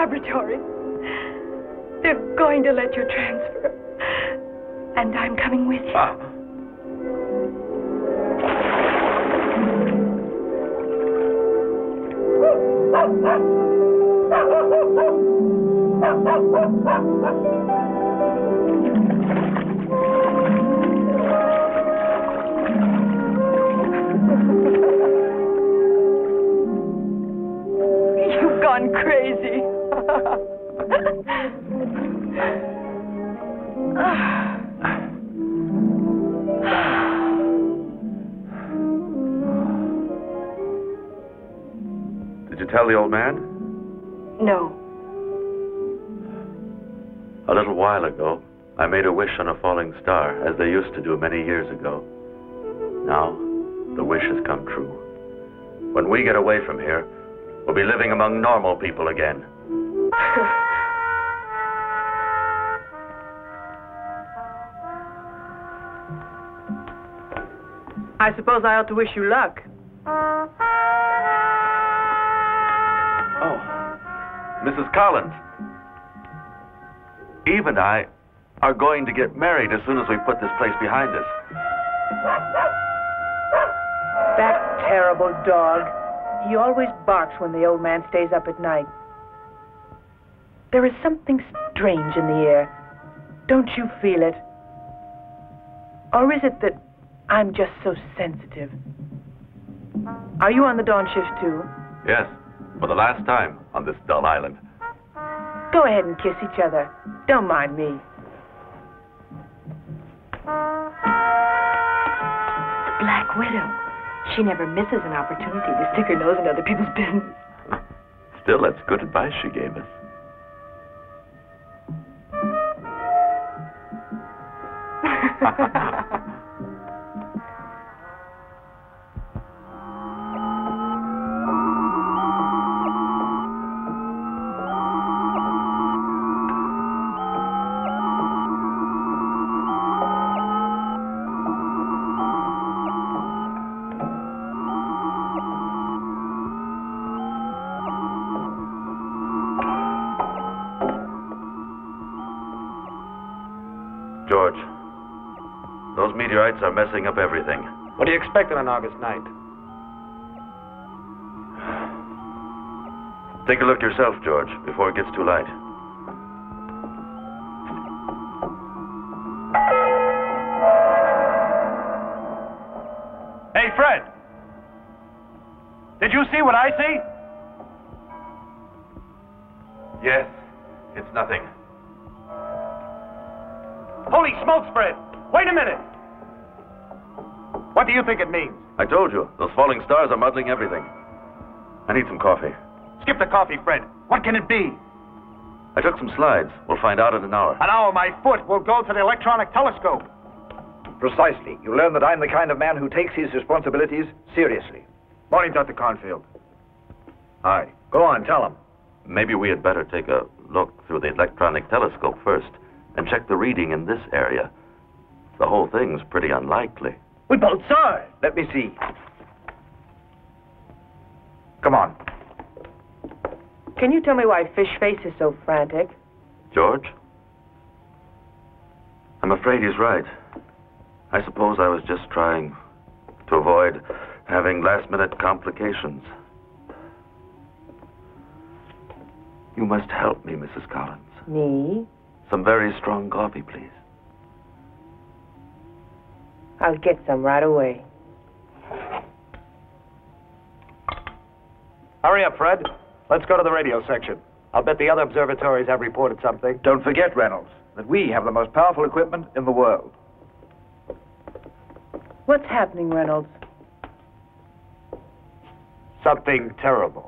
laboratory. They're going to let you transfer. And I'm coming with you. You've gone crazy. Did you tell the old man? No. A little while ago, I made a wish on a falling star, as they used to do many years ago. Now, the wish has come true. When we get away from here, we'll be living among normal people again. I suppose I ought to wish you luck. Mrs. Collins, Eve and I are going to get married as soon as we put this place behind us. That terrible dog. He always barks when the old man stays up at night. There is something strange in the air. Don't you feel it? Or is it that I'm just so sensitive? Are you on the dawn shift, too? Yes. For the last time on this dull island. Go ahead and kiss each other. Don't mind me. The Black Widow. She never misses an opportunity to stick her nose in other people's business. Still, that's good advice she gave us. Are messing up everything. What do you expect on an August night? Take a look yourself, George, before it gets too light. Hey, Fred! Did you see what I see? Yes, it's nothing. Holy smoke, Fred! Wait a minute! What do you think it means? I told you, those falling stars are muddling everything. I need some coffee. Skip the coffee, Fred. What can it be? I took some slides. We'll find out in an hour. An hour, my foot will go to the electronic telescope. Precisely. You learn that I'm the kind of man who takes his responsibilities seriously. Morning, Dr. Cornfield. Hi. Go on, tell him. Maybe we had better take a look through the electronic telescope first and check the reading in this area. The whole thing's pretty unlikely. We both saw it. Let me see. Come on. Can you tell me why Fish Face is so frantic? George? I'm afraid he's right. I suppose I was just trying to avoid having last-minute complications. You must help me, Mrs. Collins. Me? Some very strong coffee, please. I'll get some right away. Hurry up, Fred. Let's go to the radio section. I'll bet the other observatories have reported something. Don't forget, Reynolds, that we have the most powerful equipment in the world. What's happening, Reynolds? Something terrible.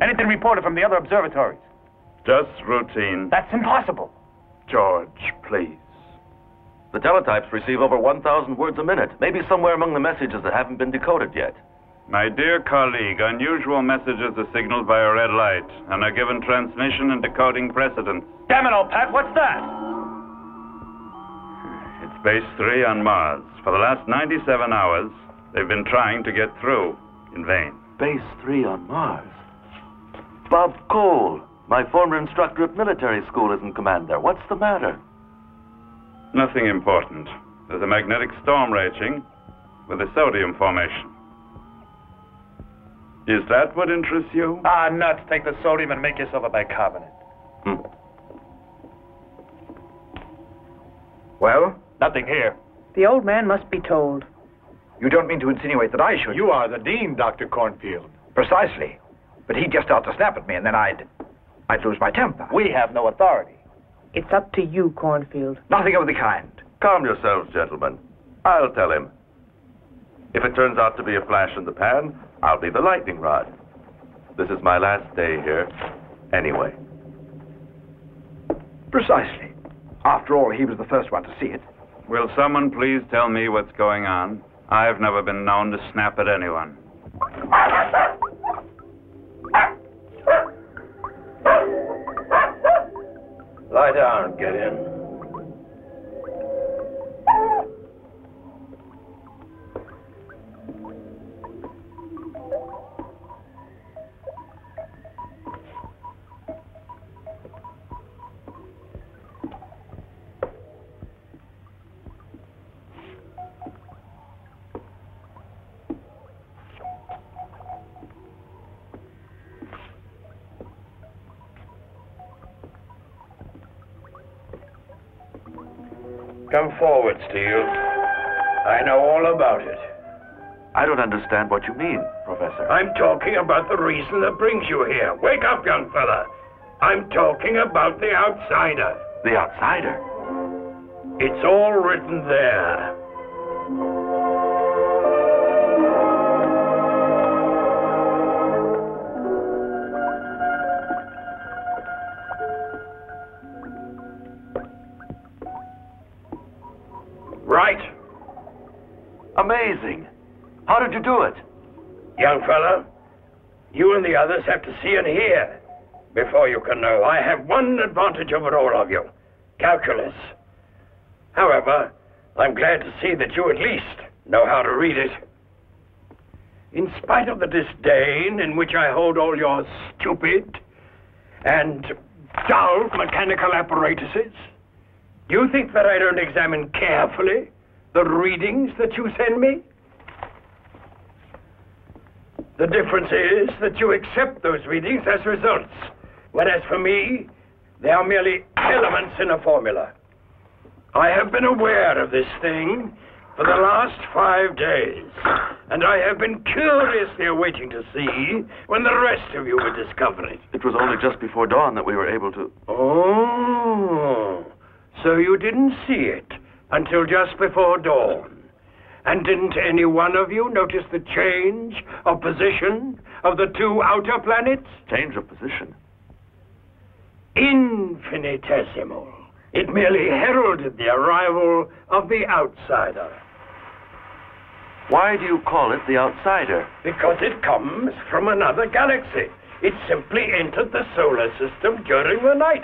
Anything reported from the other observatories? Just routine. That's impossible. George, please. The teletypes receive over 1,000 words a minute. Maybe somewhere among the messages that haven't been decoded yet. My dear colleague, unusual messages are signaled by a red light and are given transmission and decoding precedence. Damn it, old Pat, what's that? It's Base 3 on Mars. For the last 97 hours, they've been trying to get through in vain. Base 3 on Mars? Bob Cole, my former instructor at military school, is in command there. What's the matter? Nothing important. There's a magnetic storm raging with a sodium formation. Is that what interests you? Ah, nuts. Take the sodium and make yourself a bicarbonate. Hmm. Well? Nothing here. The old man must be told. You don't mean to insinuate that I should? You are the dean, Dr. Cornfield. Precisely. But he'd just start to snap at me, and then I'd lose my temper. We have no authority. It's up to you, Cornfield. Nothing of the kind. Calm yourselves, gentlemen. I'll tell him. If it turns out to be a flash in the pan, I'll be the lightning rod. This is my last day here, anyway. Precisely. After all, he was the first one to see it. Will someone please tell me what's going on? I've never been known to snap at anyone. Lie down, get in. Come forward, Steele. I know all about it. I don't understand what you mean, Professor. I'm talking about the reason that brings you here. Wake up, young fella. I'm talking about the outsider. The outsider? It's all written there. Amazing. How did you do it? Young fellow, you and the others have to see and hear before you can know. I have one advantage over all of you. Calculus. However, I'm glad to see that you at least know how to read it. In spite of the disdain in which I hold all your stupid and dull mechanical apparatuses, you think that I don't examine carefully the readings that you send me? The difference is that you accept those readings as results, whereas for me, they are merely elements in a formula. I have been aware of this thing for the last 5 days, and I have been curiously awaiting to see when the rest of you would discover it. It was only just before dawn that we were able to... Oh, so you didn't see it until just before dawn. And didn't any one of you notice the change of position of the two outer planets? Change of position? Infinitesimal. It merely heralded the arrival of the outsider. Why do you call it the outsider? Because it comes from another galaxy. It simply entered the solar system during the night.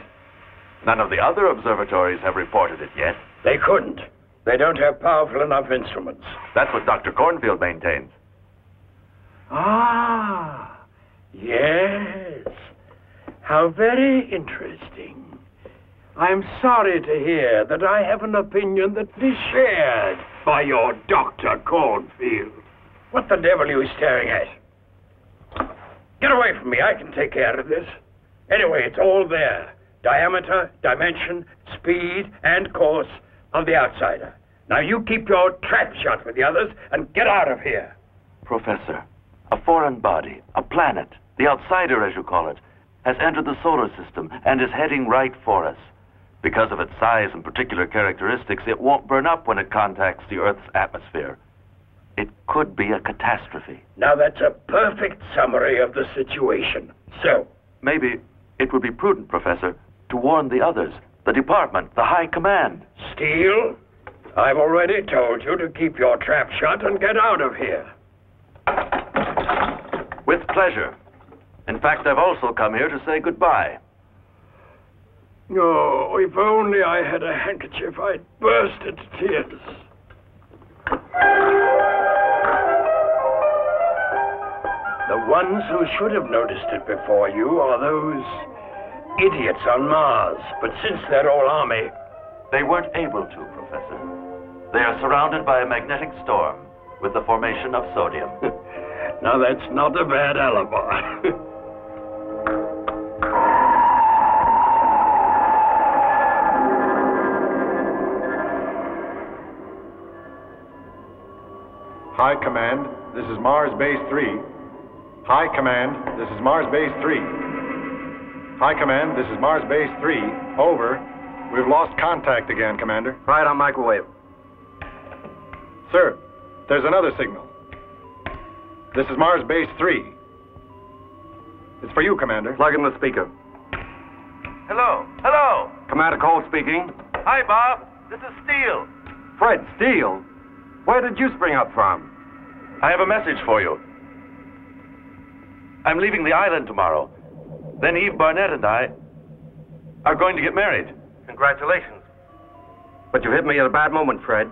None of the other observatories have reported it yet. They couldn't. They don't have powerful enough instruments. That's what Dr. Cornfield maintains. Ah, yes. How very interesting. I'm sorry to hear that I have an opinion that is shared by your Dr. Cornfield. What the devil are you staring at? Get away from me. I can take care of this. Anyway, it's all there. Diameter, dimension, speed, and course of the outsider. Now you keep your trap shut with the others and get out of here. Professor, a foreign body, a planet, the outsider as you call it, has entered the solar system and is heading right for us. Because of its size and particular characteristics, it won't burn up when it contacts the Earth's atmosphere. It could be a catastrophe. Now that's a perfect summary of the situation. So, maybe it would be prudent, Professor, to warn the others, the department, the high command. Steele, I've already told you to keep your trap shut and get out of here. With pleasure. In fact, I've also come here to say goodbye. Oh, if only I had a handkerchief, I'd burst into tears. The ones who should have noticed it before you are those idiots on Mars. But since they're all army... They weren't able to, Professor. They are surrounded by a magnetic storm with the formation of sodium. Now that's not a bad alibi. High Command, this is Mars Base 3. High Command, this is Mars Base 3. High Command, this is Mars Base 3. Over. We've lost contact again, Commander. Right on microwave. Sir, there's another signal. This is Mars Base 3. It's for you, Commander. Plug in the speaker. Hello. Hello. Commander Cole speaking. Hi, Bob. This is Steele. Fred Steele? Where did you spring up from? I have a message for you. I'm leaving the island tomorrow. Then Eve Barnett and I are going to get married. Congratulations. But you hit me at a bad moment, Fred.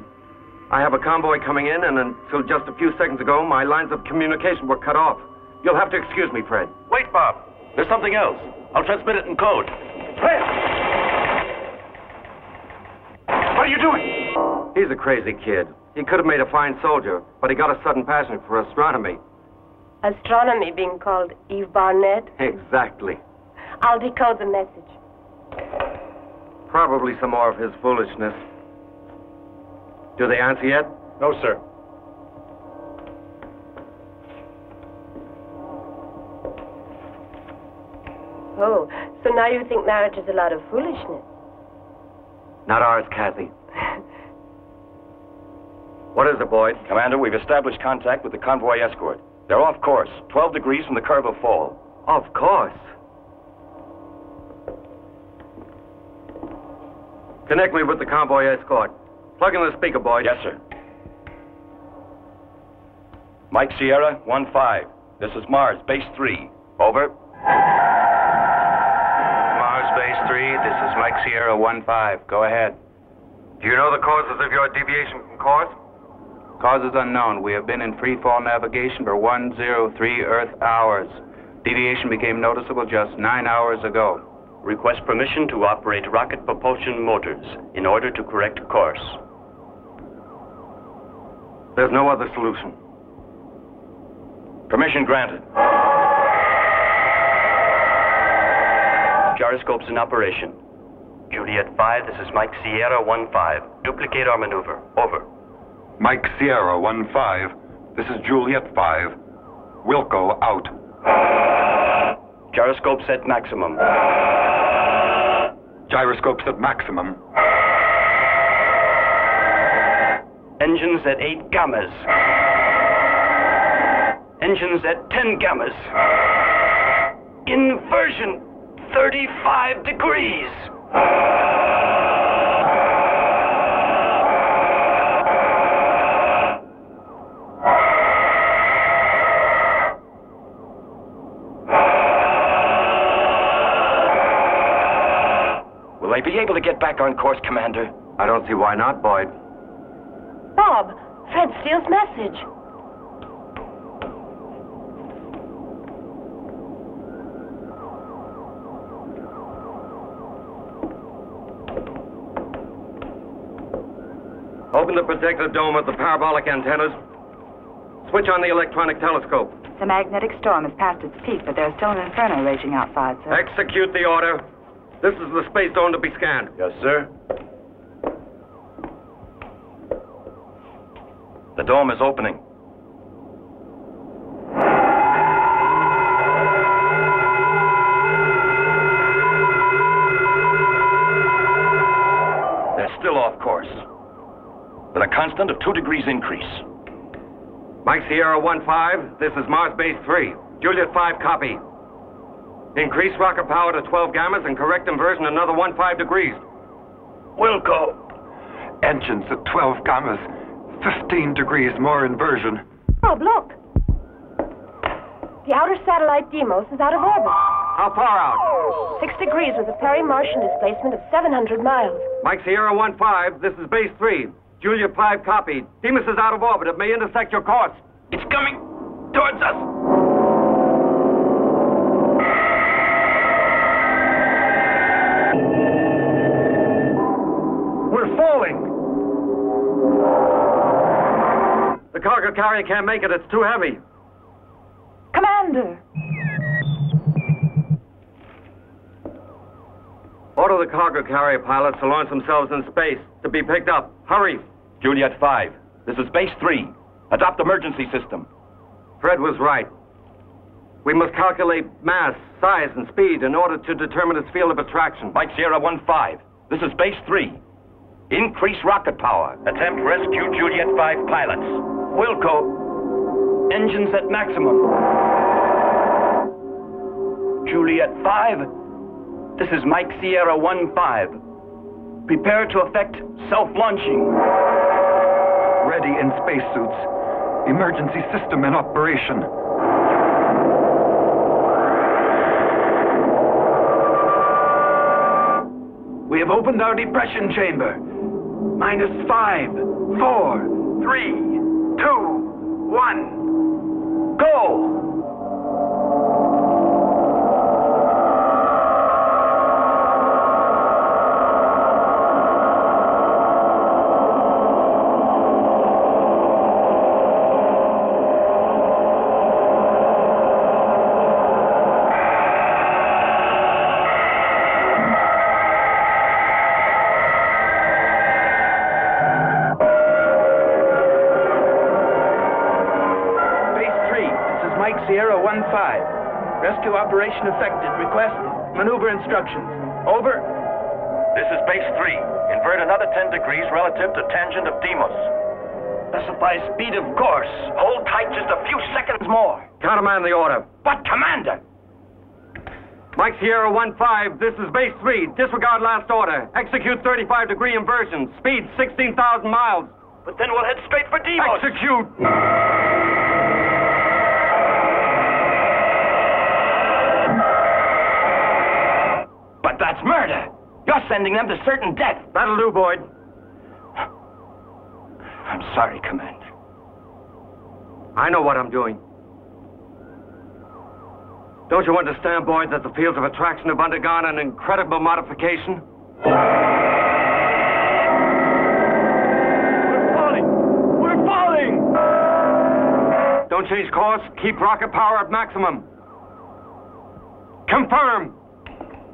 I have a convoy coming in, and until just a few seconds ago, my lines of communication were cut off. You'll have to excuse me, Fred. Wait, Bob. There's something else. I'll transmit it in code. Fred! What are you doing? He's a crazy kid. He could have made a fine soldier, but he got a sudden passion for astronomy. Astronomy being called Eve Barnett? Exactly. I'll decode the message. Probably some more of his foolishness. Do they answer yet? No, sir. Oh, so now you think marriage is a lot of foolishness? Not ours, Kathy. What is it, Boyd? Commander, we've established contact with the convoy escort. They're off course, 12 degrees from the curve of fall. Of course. Connect me with the convoy escort. Plug in the speaker, Boyd. Yes, sir. Mike Sierra, 1-5. This is Mars, Base 3. Over. Mars, Base 3, this is Mike Sierra, 1-5. Go ahead. Do you know the causes of your deviation from course? Causes unknown. We have been in free-fall navigation for 103 Earth hours. Deviation became noticeable just 9 hours ago. Request permission to operate rocket propulsion motors in order to correct course. There's no other solution. Permission granted. Gyroscopes in operation. Juliet 5, this is Mike Sierra 1-5. Duplicate our maneuver. Over. Mike Sierra 1-5. This is Juliet 5. Wilco out. Gyroscope set maximum. Gyroscopes at maximum. Engines at 8 gammas. Engines at 10 gammas. Inversion 35 degrees. Will I be able to get back on course, Commander? I don't see why not, Boyd. Bob, Fred Steele's message. Open the protective dome of the parabolic antennas. Switch on the electronic telescope. The magnetic storm has passed its peak, but there's still an inferno raging outside, sir. Execute the order. This is the space zone to be scanned. Yes, sir. The dome is opening. They're still off course, with a constant of 2 degrees increase. Mike Sierra 1-5, this is Mars Base 3. Juliet 5, copy. Increase rocket power to 12 gammas and correct inversion another 15 degrees. Will go. Engines at 12 gammas. 15 degrees more inversion. Bob, look. The outer satellite Deimos is out of orbit. How far out? 6 degrees with a perihelion displacement of 700 miles. Mike Sierra 1-5, this is Base 3. Julia 5, copy. Deimos is out of orbit. It may intersect your course. It's coming towards us. The cargo carrier can't make it. It's too heavy. Commander! Order the cargo carrier pilots to launch themselves in space to be picked up. Hurry! Juliet 5, this is Base 3. Adopt emergency system. Fred was right. We must calculate mass, size, and speed in order to determine its field of attraction. Mike Sierra 1-5, this is Base 3. Increase rocket power. Attempt rescue Juliet 5 pilots. Wilco, engines at maximum. Juliet 5, this is Mike Sierra 1-5. Prepare to effect self-launching. Ready in spacesuits. Emergency system in operation. We have opened our depression chamber. -5, 4, 3, 2, 1, go! Rescue operation effected. Request maneuver instructions. Over. This is Base 3. Invert another 10 degrees relative to tangent of Deimos. Specify speed of course. Hold tight just a few seconds more. Countermand the order. But, Commander! Mike Sierra 1-5, this is Base 3. Disregard last order. Execute 35-degree inversion. Speed 16,000 miles. But then we'll head straight for Deimos. Execute! That's murder! You're sending them to certain death! That'll do, Boyd. I'm sorry, Commander. I know what I'm doing. Don't you understand, Boyd, that the fields of attraction have undergone an incredible modification? We're falling! We're falling! Don't change course. Keep rocket power at maximum. Confirm!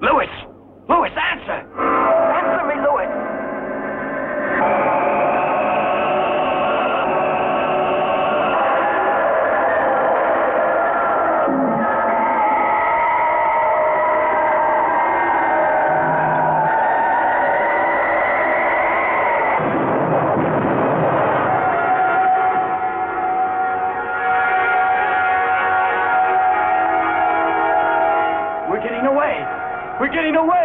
Lewis! Lewis, answer! Answer me, Lewis! We're getting away! We're getting away!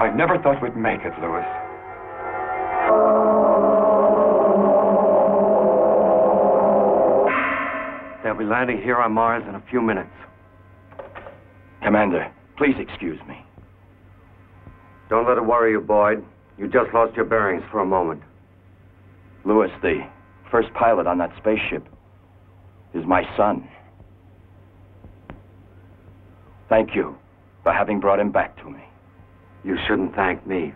I never thought we'd make it, Lewis. They'll be landing here on Mars in a few minutes. Commander, please excuse me. Don't let it worry you, Boyd. You just lost your bearings for a moment. Lewis, the first pilot on that spaceship is my son. Thank you for having brought him back to me. You shouldn't thank me.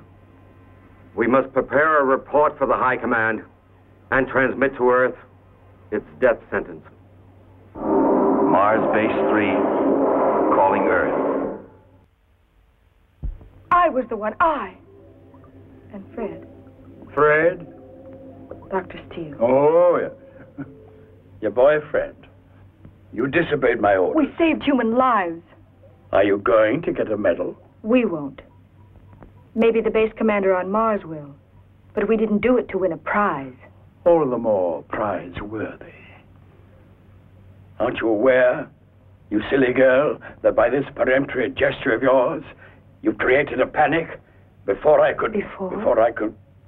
We must prepare a report for the High Command and transmit to Earth its death sentence. Mars Base 3, calling Earth. I was the one, and Fred. Fred? Dr. Steele. Oh, yeah. Your boyfriend. You disobeyed my orders. We saved human lives. Are you going to get a medal? We won't. Maybe the base commander on Mars will. But we didn't do it to win a prize. All the more prize-worthy. Aren't you aware, you silly girl, that by this peremptory gesture of yours, you've created a panic before I could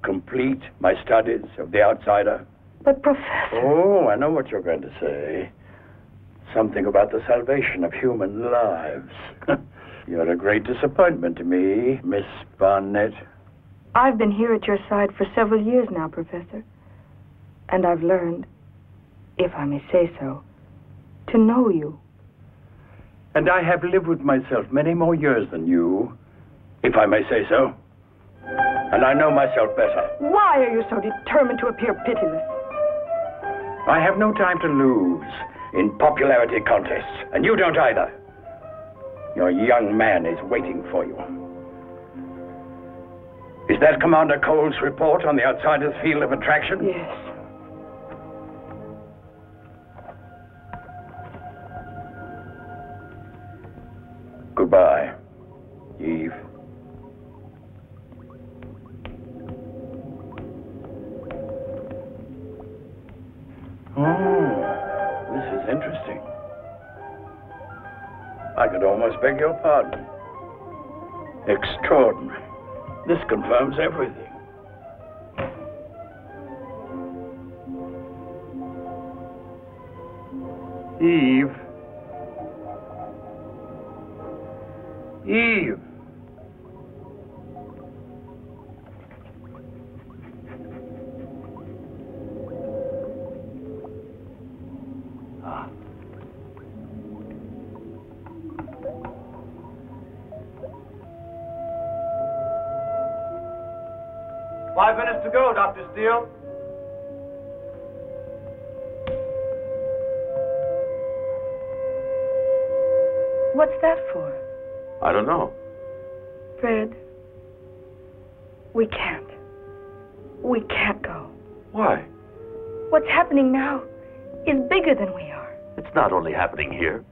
complete my studies of the outsider? But, Professor... Oh, I know what you're going to say. Something about the salvation of human lives. You're a great disappointment to me, Miss Barnett. I've been here at your side for several years now, Professor. And I've learned, if I may say so, to know you. And I have lived with myself many more years than you, if I may say so. And I know myself better. Why are you so determined to appear pitiless? I have no time to lose in popularity contests, and you don't either. Your young man is waiting for you. Is that Commander Cole's report on the outsider's field of attraction? Yes. Goodbye, Eve. Oh, this is interesting. I could almost beg your pardon. Extraordinary. This confirms everything. Eve. Eve. To go, Dr. Steele. What's that for? I don't know. Fred, we can't. We can't go. Why? What's happening now is bigger than we are. It's not only happening here.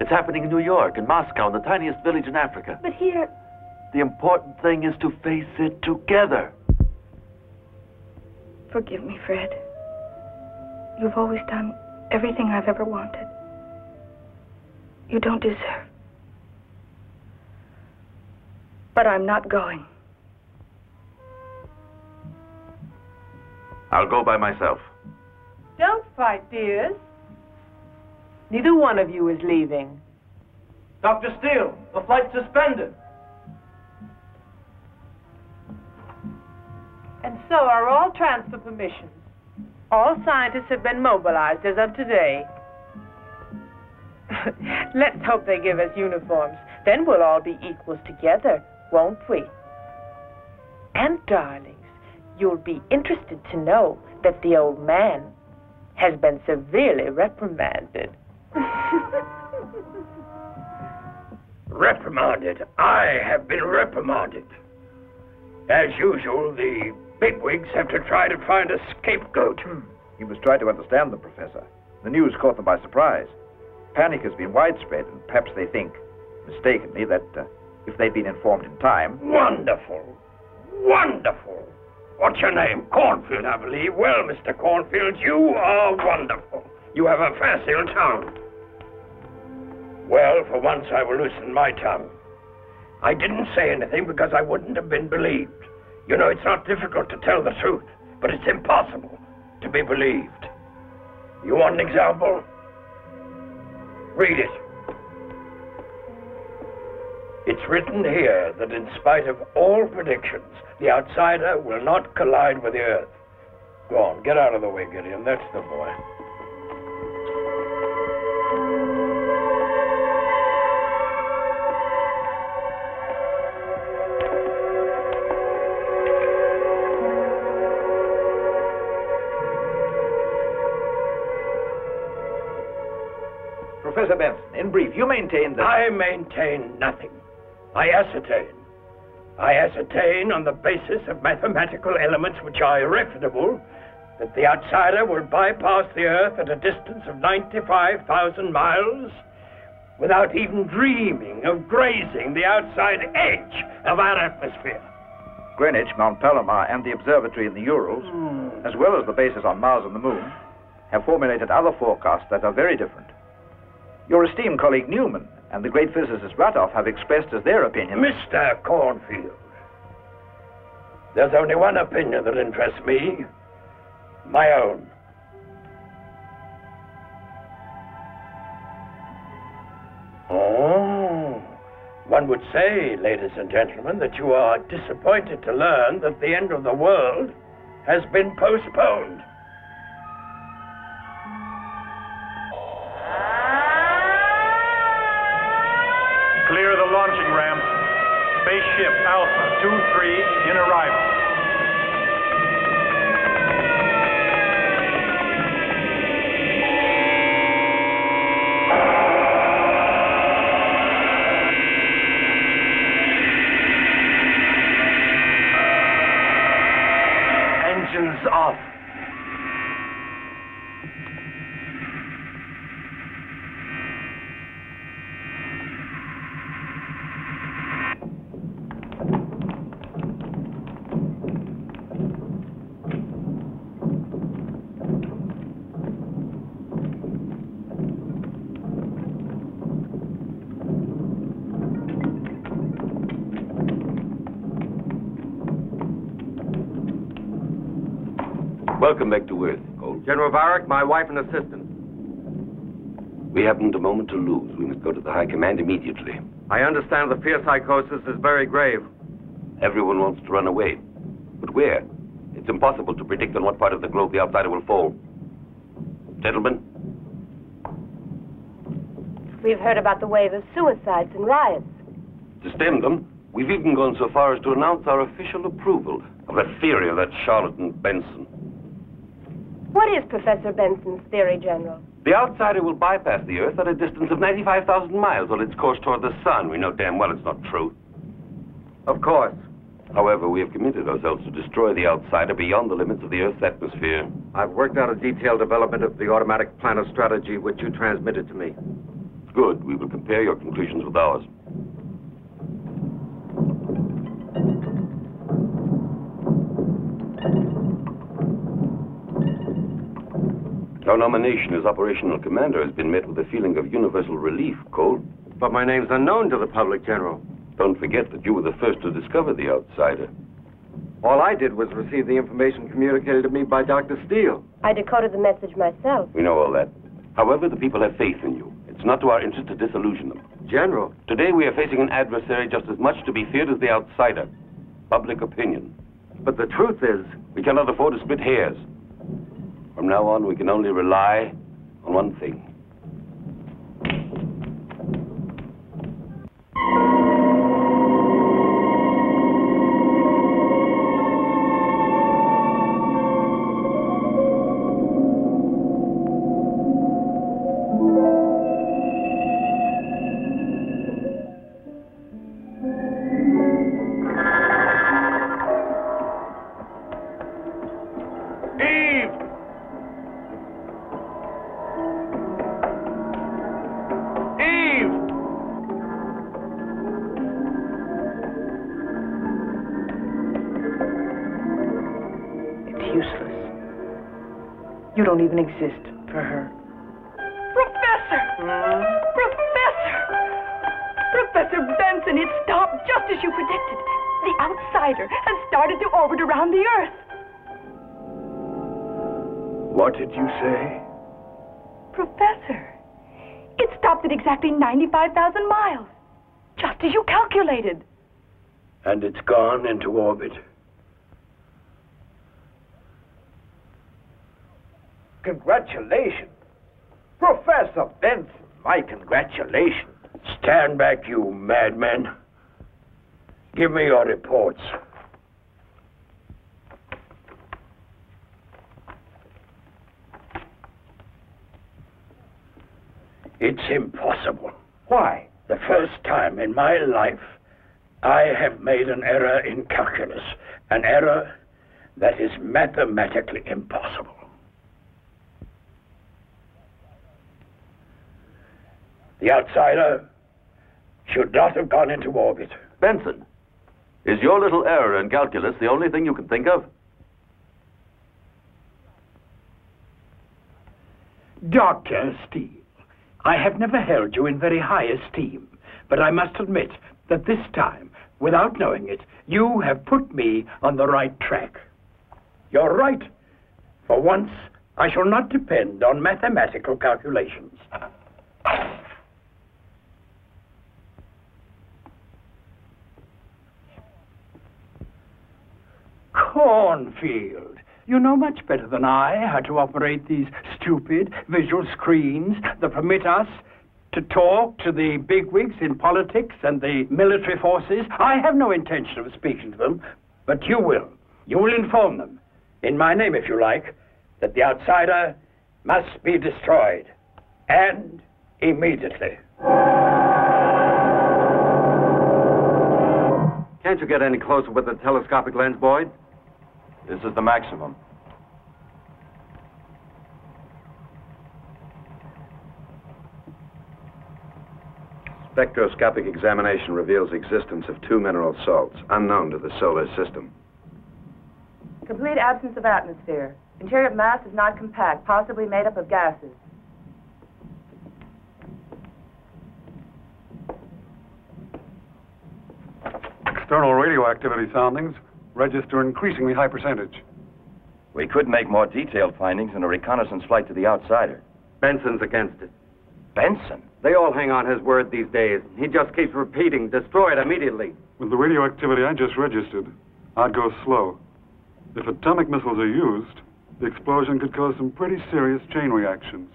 It's happening in New York, in Moscow, in the tiniest village in Africa. But here... The important thing is to face it together. Forgive me, Fred. You've always done everything I've ever wanted. You don't deserve. But I'm not going. I'll go by myself. Don't fight, dears. Neither one of you is leaving. Dr. Steele, the flight's suspended. And so are all transfer permissions. All scientists have been mobilized as of today. Let's hope they give us uniforms. Then we'll all be equals together, won't we? And darlings, you'll be interested to know that the old man has been severely reprimanded. Reprimanded? I have been reprimanded. As usual, the bigwigs have to try to find a scapegoat. You must try to understand them, Professor. The news caught them by surprise. Panic has been widespread, and perhaps they think, mistakenly, that if they'd been informed in time... Wonderful! Wonderful! What's your name? Cornfield, I believe. Well, Mr. Cornfield, you are wonderful. You have a facile tongue. Well, for once I will loosen my tongue. I didn't say anything because I wouldn't have been believed. You know, it's not difficult to tell the truth, but it's impossible to be believed. You want an example? Read it. It's written here that in spite of all predictions, the outsider will not collide with the Earth. Go on, get out of the way, Gideon. That's the boy. Professor Benson, in brief, you maintain that... I maintain nothing. I ascertain. I ascertain on the basis of mathematical elements which are irrefutable that the outsider will bypass the Earth at a distance of 95,000 miles without even dreaming of grazing the outside edge of our atmosphere. Greenwich, Mount Palomar, and the observatory in the Urals, as well as the bases on Mars and the Moon, have formulated other forecasts that are very different. Your esteemed colleague Newman and the great physicist Ratoff have expressed as their opinion... Mr. Cornfield, there's only one opinion that interests me, my own. Oh, one would say, ladies and gentlemen, that you are disappointed to learn that the end of the world has been postponed. Clear the launching ramp. Spaceship Alpha 23 in arrival. Engines off. Welcome back to Earth, Cole. General Varick, my wife and assistant. We haven't a moment to lose. We must go to the High Command immediately. I understand the fear psychosis is very grave. Everyone wants to run away. But where? It's impossible to predict on what part of the globe the outsider will fall. Gentlemen? We've heard about the wave of suicides and riots. To stem them, we've even gone so far as to announce our official approval of the theory of that charlatan Benson. What is Professor Benson's theory, General? The outsider will bypass the Earth at a distance of 95,000 miles on its course toward the sun. We know damn well it's not true. Of course. However, we have committed ourselves to destroy the outsider beyond the limits of the Earth's atmosphere. I've worked out a detailed development of the automatic plan of strategy which you transmitted to me. Good. We will compare your conclusions with ours. Our nomination as operational commander has been met with a feeling of universal relief, Cole. But my name's unknown to the public, General. Don't forget that you were the first to discover the outsider. All I did was receive the information communicated to me by Dr. Steele. I decoded the message myself. We know all that. However, the people have faith in you. It's not to our interest to disillusion them. General. Today we are facing an adversary just as much to be feared as the outsider. Public opinion. But the truth is... we cannot afford to split hairs. From now on, we can only rely on one thing. You don't even exist for her. Professor! Professor! Professor Benson, it stopped just as you predicted. The outsider has started to orbit around the Earth. What did you say? Professor, it stopped at exactly 95,000 miles, just as you calculated. And it's gone into orbit. Congratulations. Professor Benson, my congratulations. Stand back, you madman. Give me your reports. It's impossible. Why? The first time in my life, I have made an error in calculus. An error That is mathematically impossible. The outsider should not have gone into orbit. Benson, is your little error in calculus the only thing you can think of? Dr. Steele, I have never held you in very high esteem, but I must admit that this time, without knowing it, you have put me on the right track. You're right. For once, I shall not depend on mathematical calculations. Cornfield, you know much better than I how to operate these stupid visual screens that permit us to talk to the bigwigs in politics and the military forces. I have no intention of speaking to them, but you will. You will inform them, in my name if you like, that the outsider must be destroyed, and immediately. Can't you get any closer with the telescopic lens, Boyd? This is the maximum. Spectroscopic examination reveals the existence of two mineral salts unknown to the solar system. Complete absence of atmosphere. Interior mass is not compact, possibly made up of gases. External radioactivity soundings register increasingly high percentage. We could make more detailed findings in a reconnaissance flight to the outsider. Benson's against it. Benson? They all hang on his word these days. He just keeps repeating, destroy it immediately. With the radioactivity I just registered, I'd go slow. If atomic missiles are used, the explosion could cause some pretty serious chain reactions.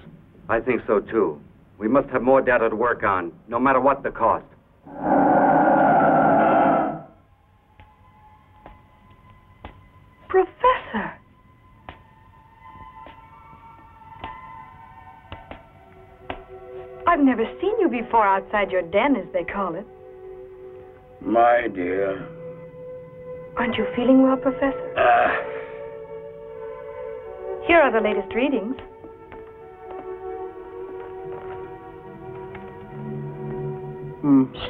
I think so, too. We must have more data to work on, no matter what the cost. Professor! I've never seen you before outside your den, as they call it. My dear. Aren't you feeling well, Professor? Here are the latest readings.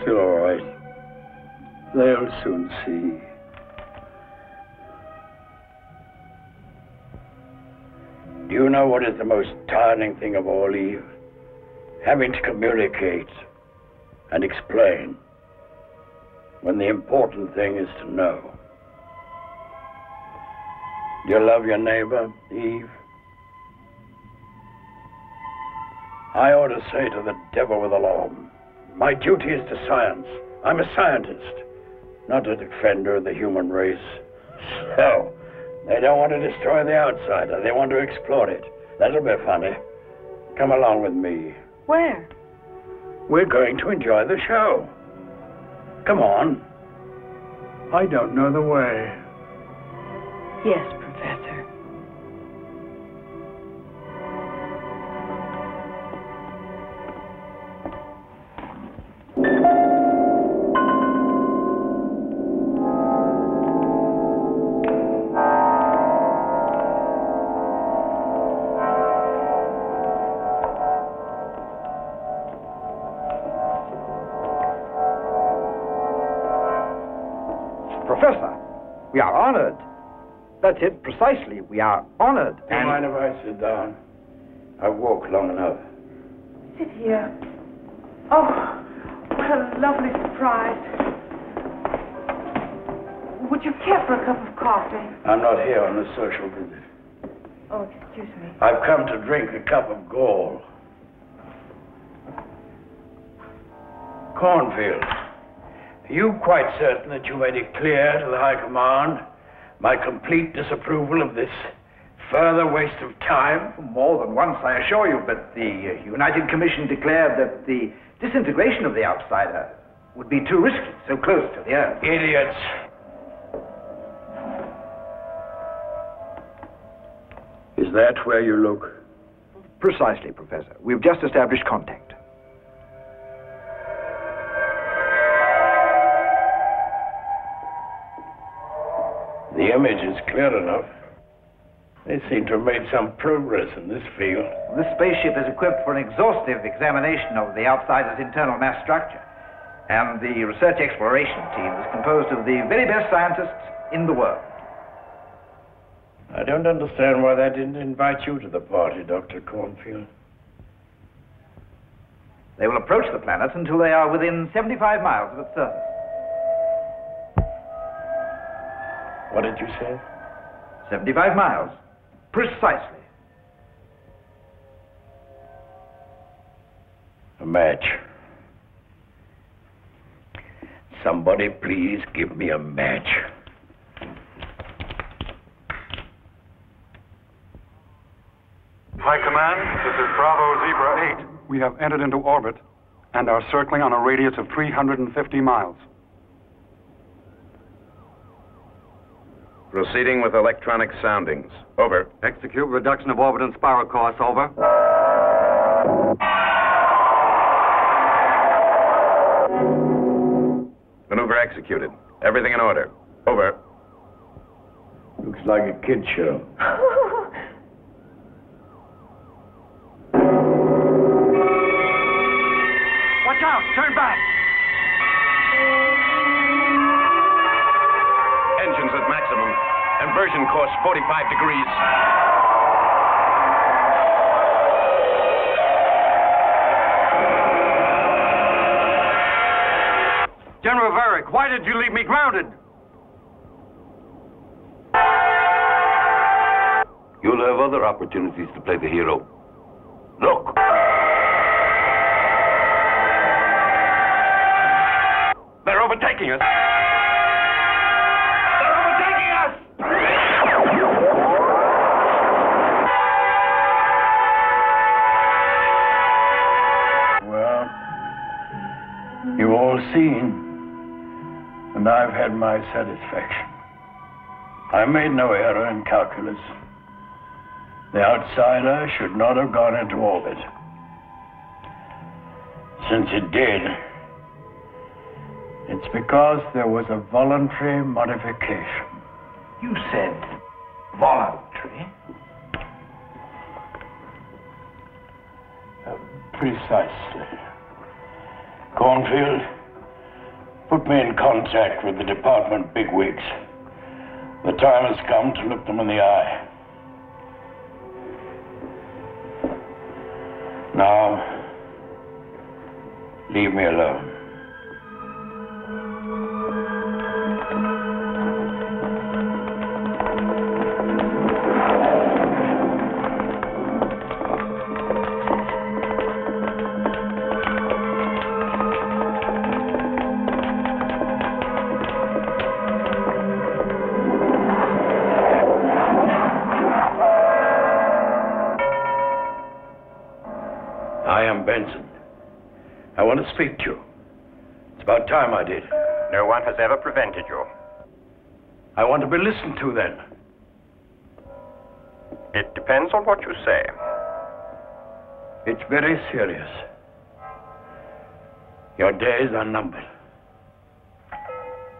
Still all right. They'll soon see. Do you know what is the most tiring thing of all, Eve? Having to communicate and explain when the important thing is to know. Do you love your neighbor, Eve? I ought to say to the devil with a law, my duty is to science. I'm a scientist, not a defender of the human race. So, they don't want to destroy the outsider. They want to explore it. That'll be funny. Come along with me. Where? We're going to enjoy the show. Come on. I don't know the way. Yes, Professor. We are honored. That's it, precisely. We are honored. Do you mind if I sit down? I've walked long enough. Sit here. Oh, what a lovely surprise. Would you care for a cup of coffee? I'm not here on a social visit. Oh, excuse me. I've come to drink a cup of gall. Cornfield. Are you quite certain that you made it clear to the High Command my complete disapproval of this further waste of time? More than once, I assure you, but the United Commission declared that the disintegration of the outsider would be too risky, so close to the Earth. Idiots. Is that where you look? Precisely, Professor. We've just established contact. The image is clear enough. They seem to have made some progress in this field. This spaceship is equipped for an exhaustive examination of the outsider's internal mass structure. And the research exploration team is composed of the very best scientists in the world. I don't understand why they didn't invite you to the party, Dr. Cornfield. They will approach the planet until they are within 75 miles of its surface. What did you say? 75 miles. Precisely. A match. Somebody please give me a match. High Command, this is Bravo Zebra 8. We have entered into orbit and are circling on a radius of 350 miles. Proceeding with electronic soundings. Over. Execute reduction of orbit and spiral course. Over. Maneuver executed. Everything in order. Over. Looks like a kid show. Watch out! Turn back! Engines at maximum. Inversion course 45 degrees. General Varick, why did you leave me grounded? You'll have other opportunities to play the hero. Look! They're overtaking us! Seen, and I've had my satisfaction. I made no error in calculus. The outsider should not have gone into orbit. Since it did, it's because there was a voluntary modification. You said voluntary? Precisely. Cornfield, put me in contact with the department bigwigs. The time has come to look them in the eye. Now, leave me alone. Benson, I want to speak to you. It's about time I did. No one has ever prevented you. I want to be listened to then. It depends on what you say. It's very serious. Your days are numbered.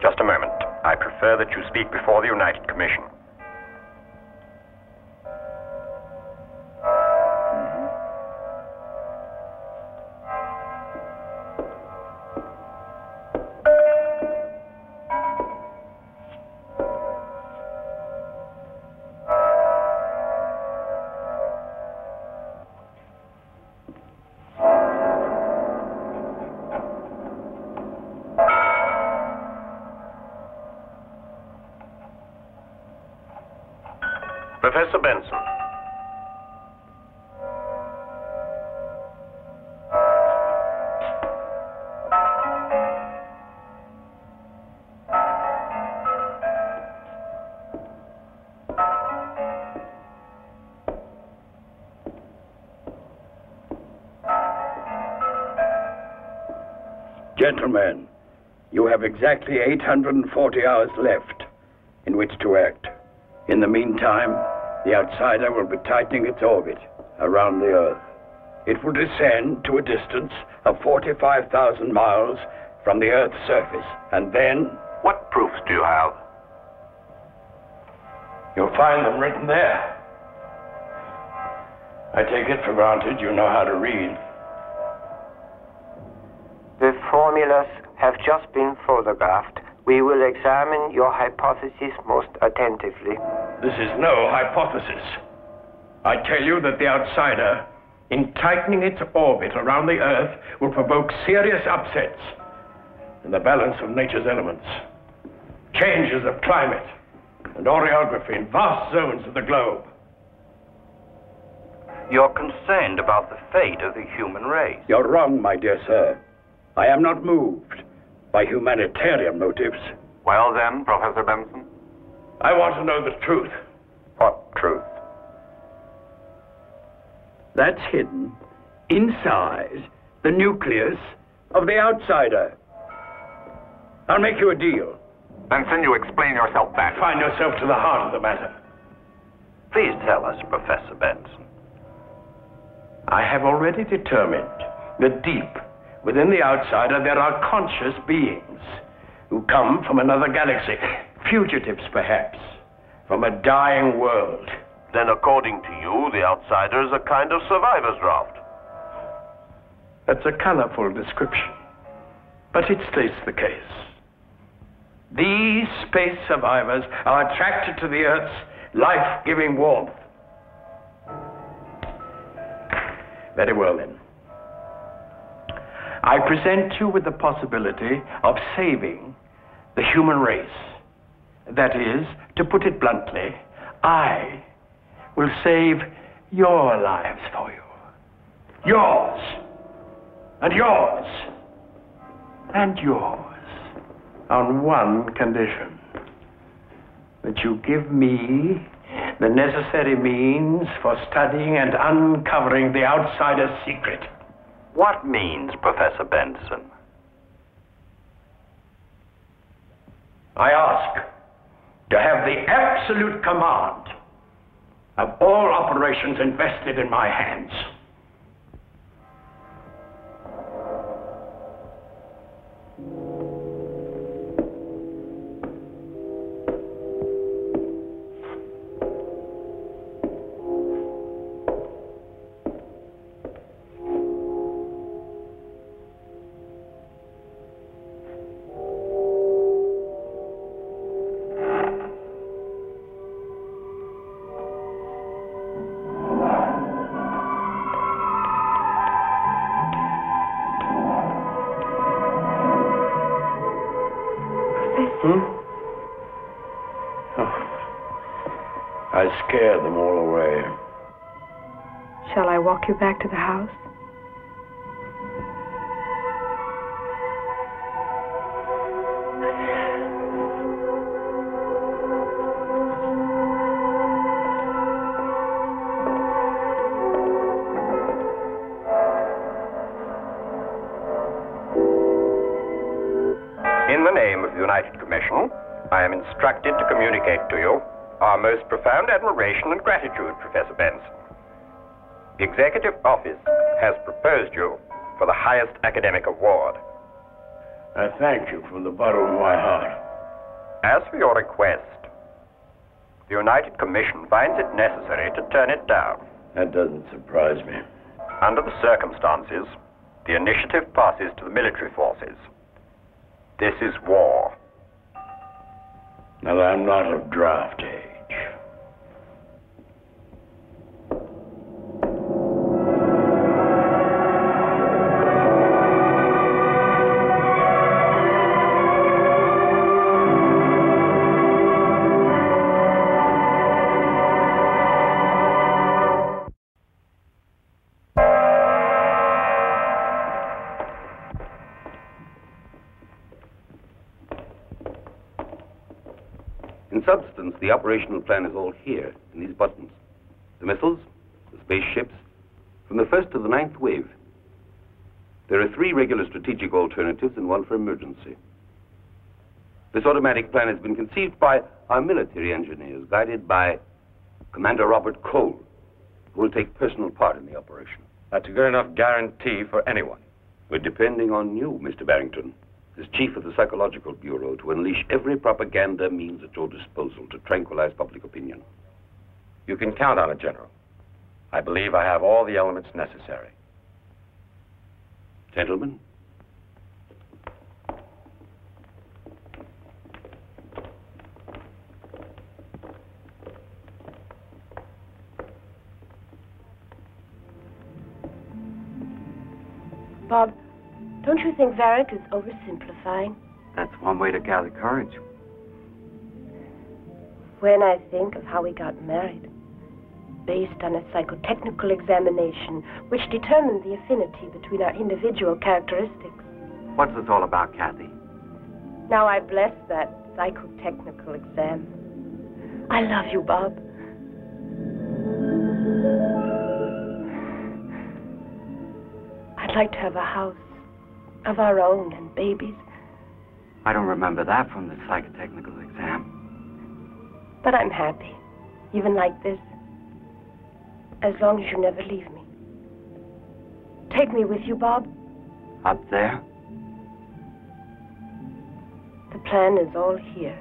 Just a moment. I prefer that you speak before the United Commission. Professor Benson. Gentlemen, you have exactly 840 hours left in which to act. In the meantime, the outsider will be tightening its orbit around the Earth. It will descend to a distance of 45,000 miles from the Earth's surface, and then... What proofs do you have? You'll find them written there. I take it for granted you know how to read. The formulas have just been photographed. We will examine your hypothesis most attentively. This is no hypothesis. I tell you that the outsider, in tightening its orbit around the Earth, will provoke serious upsets in the balance of nature's elements, changes of climate and orography in vast zones of the globe. You're concerned about the fate of the human race. You're wrong, my dear sir. I am not moved by humanitarian motives. Well then, Professor Benson? I want to know the truth. What truth? That's hidden inside the nucleus of the outsider. I'll make you a deal. Benson, you explain yourself back. Find yourself to the heart of the matter. Please tell us, Professor Benson. I have already determined that deep within the outsider there are conscious beings who come from another galaxy, fugitives perhaps, from a dying world. Then according to you, the outsider is a kind of survivor's raft. That's a colorful description, but it states the case. These space survivors are attracted to the Earth's life-giving warmth. Very well then. I present you with the possibility of saving the human race. That is, to put it bluntly, I will save your lives for you. Yours, and yours, and yours, on one condition. That you give me the necessary means for studying and uncovering the outsider's secret. What means, Professor Benson? I ask to have the absolute command of all operations invested in my hands. Walk you back to the house? In the name of the United Commission, I am instructed to communicate to you our most profound admiration and gratitude, Professor Benson. The Executive Office has proposed you for the highest academic award. I thank you from the bottom of my heart. As for your request, the United Commission finds it necessary to turn it down. That doesn't surprise me. Under the circumstances, the initiative passes to the military forces. This is war. Now, I'm not of draft age. Substance, the operational plan is all here, in these buttons. The missiles, the spaceships, from the first to the ninth wave. There are 3 regular strategic alternatives and 1 for emergency. This automatic plan has been conceived by our military engineers, guided by Commander Robert Cole, who will take personal part in the operation. That's a good enough guarantee for anyone. We're depending on you, Mr. Barrington. as chief of the Psychological Bureau, to unleash every propaganda means at your disposal to tranquilize public opinion. You can count on it, General. I believe I have all the elements necessary. Gentlemen. Bob, don't you think Varick is oversimplifying? That's one way to gather courage. When I think of how we got married, based on a psychotechnical examination which determined the affinity between our individual characteristics. What's this all about, Kathy? Now I bless that psychotechnical exam. I love you, Bob. I'd like to have a house of our own and babies. I don't remember that from the psychotechnical exam. But I'm happy, even like this. As long as you never leave me. Take me with you, Bob. Up there? The plan is all here.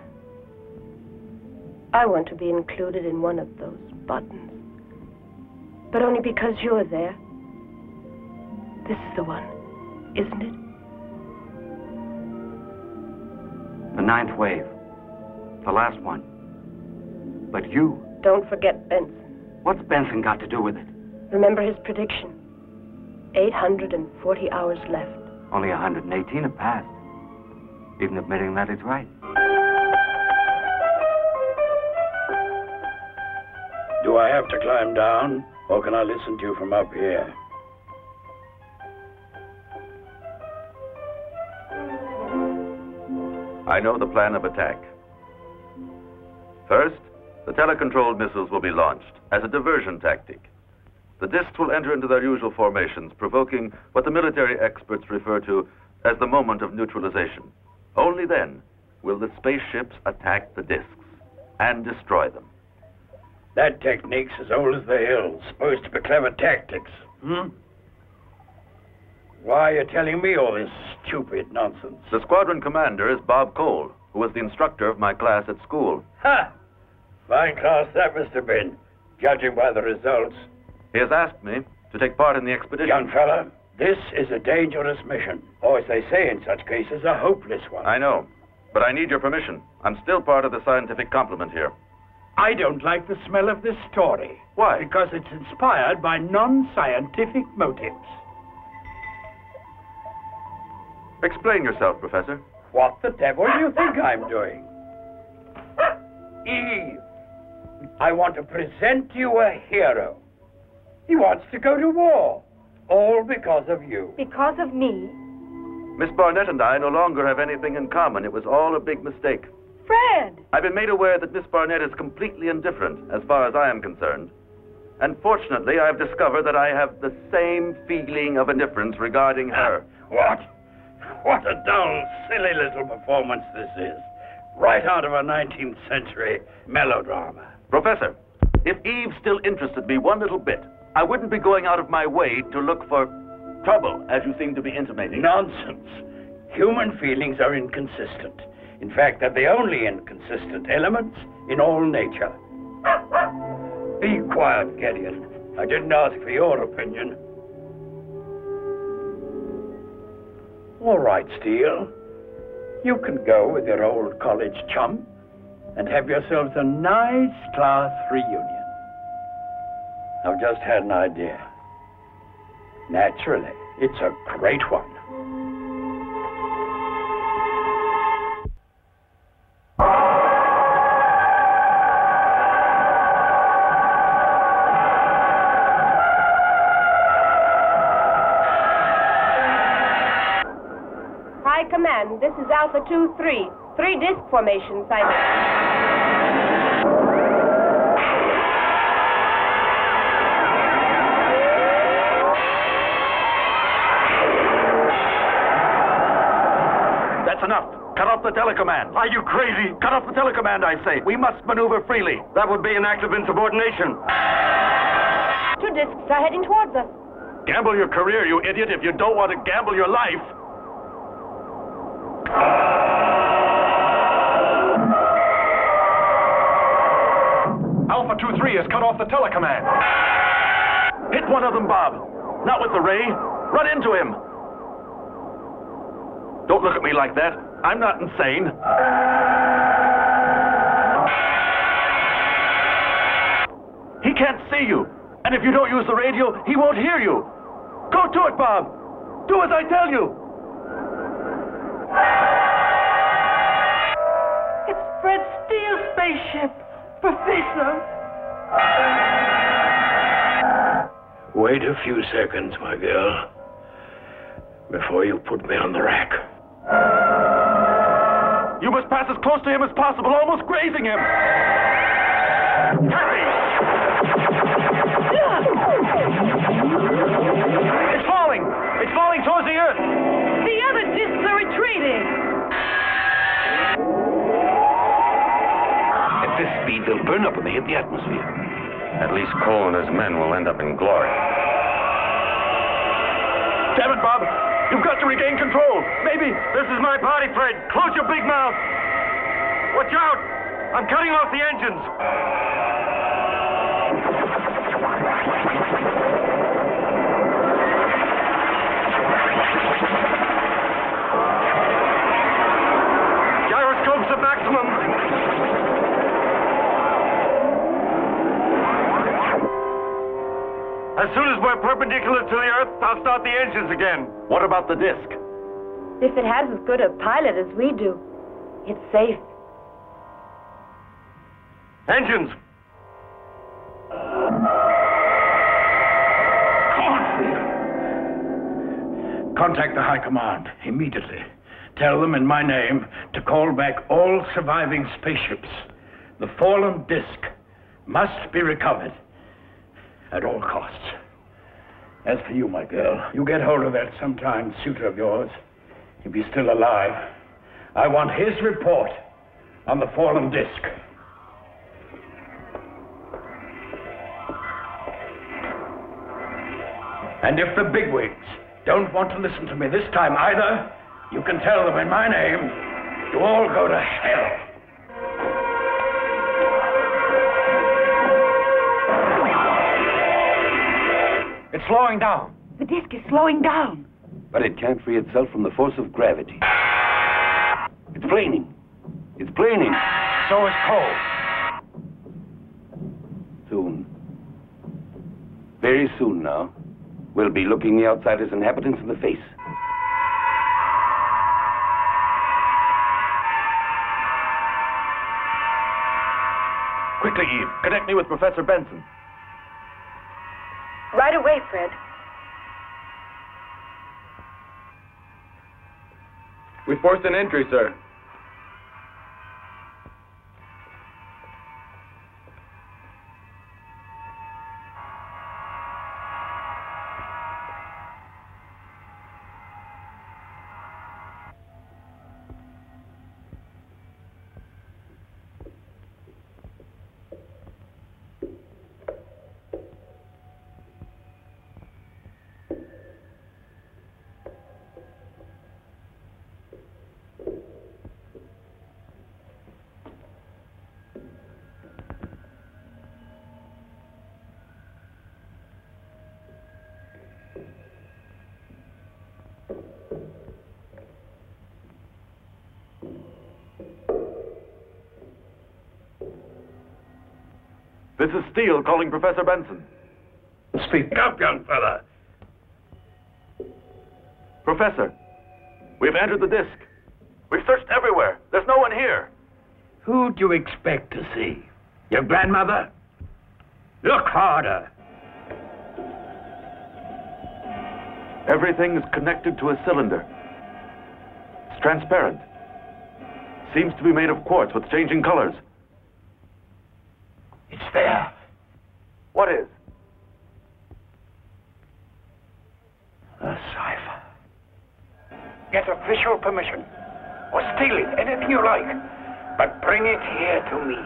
I want to be included in one of those buttons. But only because you're there. This is the one, isn't it? The ninth wave. The last one. But you... Don't forget Benson. What's Benson got to do with it? Remember his prediction. 840 hours left. Only 118 have passed. Even admitting that is right. Do I have to climb down, or can I listen to you from up here? I know the plan of attack. First, the telecontrolled missiles will be launched as a diversion tactic. The discs will enter into their usual formations, provoking what the military experts refer to as the moment of neutralization. Only then will the spaceships attack the discs and destroy them. That technique's as old as the hills, supposed to be clever tactics. Hmm? Why are you telling me all this stupid nonsense? The squadron commander is Bob Cole, who was the instructor of my class at school. Ha! Fine class that must have been, judging by the results. He has asked me to take part in the expedition. Young fella, this is a dangerous mission, or as they say in such cases, a hopeless one. I know, but I need your permission. I'm still part of the scientific complement here. I don't like the smell of this story. Why? Because it's inspired by non-scientific motives. Explain yourself, Professor. What the devil do you think I'm doing? Eve! I want to present you a hero. He wants to go to war. All because of you. Because of me? Miss Barnett and I no longer have anything in common. It was all a big mistake. Fred! I've been made aware that Miss Barnett is completely indifferent as far as I am concerned. And fortunately, I've discovered that I have the same feeling of indifference regarding her. What? What a dull, silly little performance this is. Right out of a 19th century melodrama. Professor, if Eve still interested me one little bit, I wouldn't be going out of my way to look for trouble, as you seem to be intimating. Nonsense. Human feelings are inconsistent. In fact, they're the only inconsistent elements in all nature. Be quiet, Gideon. I didn't ask for your opinion. All right, Steele. You can go with your old college chum and have yourselves a nice class reunion. I've just had an idea. Naturally, it's a great one. High Command, this is Alpha 2-3. Three disc formations, That's enough. Cut off the telecommand. Are you crazy? Cut off the telecommand, I say. We must maneuver freely. That would be an act of insubordination. Two discs are heading towards us. Gamble your career, you idiot, if you don't want to gamble your life. Alpha 2-3 has cut off the telecommand. Hit one of them, Bob. Not with the ray. Run into him. Don't look at me like that. I'm not insane. He can't see you. And if you don't use the radio, he won't hear you. Go to it, Bob. Do as I tell you. It's Fred Steele's spaceship, Professor. Wait a few seconds, my girl, before you put me on the rack. You must pass as close to him as possible, almost grazing him. Happy! It's falling! It's falling towards the Earth! The other discs are retreating! At this speed, they'll burn up when they hit the atmosphere. At least Cole and his men will end up in glory. Damn it, Bob! You've got to regain control. Maybe. This is my party, Fred. Close your big mouth. Watch out. I'm cutting off the engines. Gyroscope's at maximum. As soon as we're perpendicular to the Earth, I'll start the engines again. What about the disc? If it has as good a pilot as we do, it's safe. Engines! Cornfield! Contact the High Command immediately. Tell them in my name to call back all surviving spaceships. The fallen disc must be recovered. At all costs. As for you, my girl, you get hold of that sometime suitor of yours, if he's still alive. I want his report on the fallen disc. And if the bigwigs don't want to listen to me this time either, you can tell them in my name, you all go to hell. It's slowing down. The disc is slowing down. But it can't free itself from the force of gravity. It's planing. It's planing. So is Cole. Soon. Very soon now. We'll be looking the outsiders' inhabitants in the face. Quickly, Eve. Connect me with Professor Benson. Right away, Fred. We forced an entry, sir. This is Steele calling Professor Benson. Speak up, young fella. Professor, we've entered the disc. We've searched everywhere. There's no one here. Who do you expect to see? Your grandmother? Look harder. Everything is connected to a cylinder. It's transparent. Seems to be made of quartz with changing colors. It's there. What is? A cipher. Get official permission. Or steal it, anything you like. But bring it here to me.